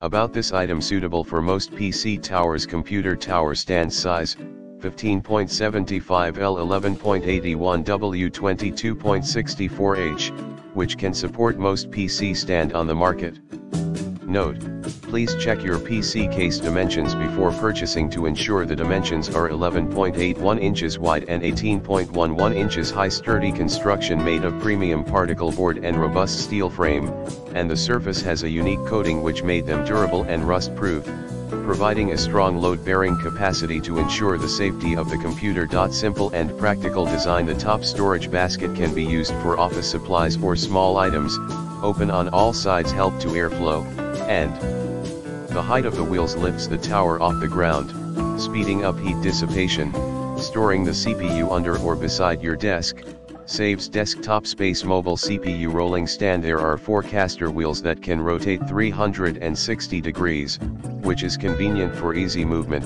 About this item, suitable for most PC towers. Computer tower stand size 15.75 L 11.81 W 22.64 H, which can support most PC stand on the market. Note, please check your PC case dimensions before purchasing to ensure the dimensions are 11.81 inches wide and 18.11 inches high. Sturdy construction made of premium particle board and robust steel frame, and the surface has a unique coating which made them durable and rust-proof, providing a strong load-bearing capacity to ensure the safety of the computer. Simple and practical design. The top storage basket can be used for office supplies or small items. Open on all sides help to airflow, and the height of the wheels lifts the tower off the ground, speeding up heat dissipation. Storing the CPU under or beside your desk saves desktop space. Mobile CPU rolling stand. There are four caster wheels that can rotate 360 degrees, which is convenient for easy movement.